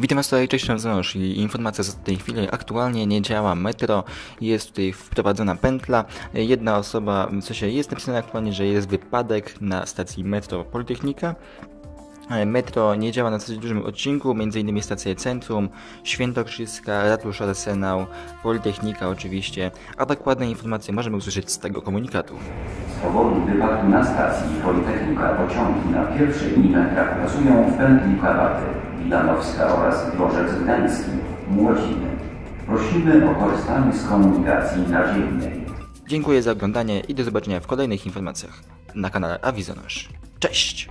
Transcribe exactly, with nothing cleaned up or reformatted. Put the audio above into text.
Witam was tutaj, cześć, Awizonosz i informacja z tej chwili. Aktualnie nie działa metro, jest tutaj wprowadzona pętla. Jedna osoba, w sensie jest napisane aktualnie, że jest wypadek na stacji Metro Politechnika. Metro nie działa na dosyć dużym odcinku, między innymi stacje Centrum, Świętokrzyska, Ratusz Arsenał, Politechnika oczywiście, a dokładne informacje możemy usłyszeć z tego komunikatu. Z powodu wypadku na stacji Politechnika pociągi na pierwszych linach pracują w pętli Kabaty, Wilanowska oraz Dworzec Gdański, Młociny. Prosimy o korzystanie z komunikacji naziemnej. Dziękuję za oglądanie i do zobaczenia w kolejnych informacjach na kanale Awizonosz. Cześć!